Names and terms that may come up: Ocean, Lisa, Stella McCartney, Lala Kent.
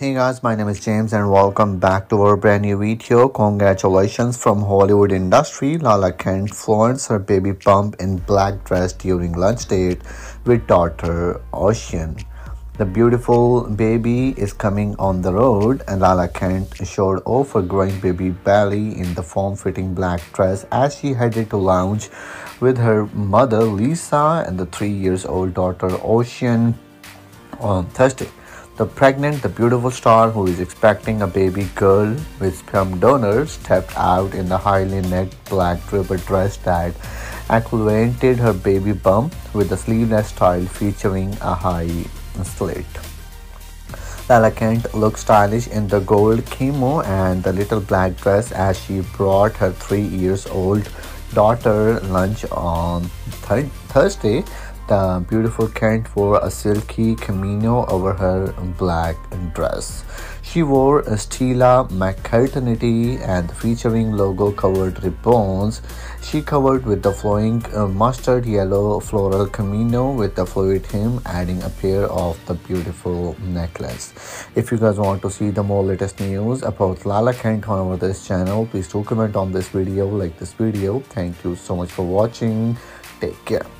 Hey guys, my name is James and welcome back to our brand new video. Congratulations from Hollywood industry. Lala Kent flaunts her baby bump in black dress during lunch date with daughter Ocean. The beautiful baby is coming on the road and Lala Kent showed off her growing baby belly in the form-fitting black dress as she headed to lounge with her mother Lisa and the 3-year-old daughter Ocean on Thursday. The beautiful star who is expecting a baby girl with sperm donors stepped out in the highly necked black draped dress that accentuated her baby bump with a sleeveless style featuring a high slit. Lala Kent looked stylish in the gold kimono and the little black dress as she brought her 3-year-old daughter lunch on Thursday. The beautiful Kent wore a silky kimono over her black dress. She wore a Stella McCartney and featuring logo-covered ribbons. She covered with the flowing mustard yellow floral kimono with the fluid hem, adding a pair of the beautiful necklace. If you guys want to see the more latest news about Lala Kent on over this channel, please do comment on this video, like this video. Thank you so much for watching. Take care.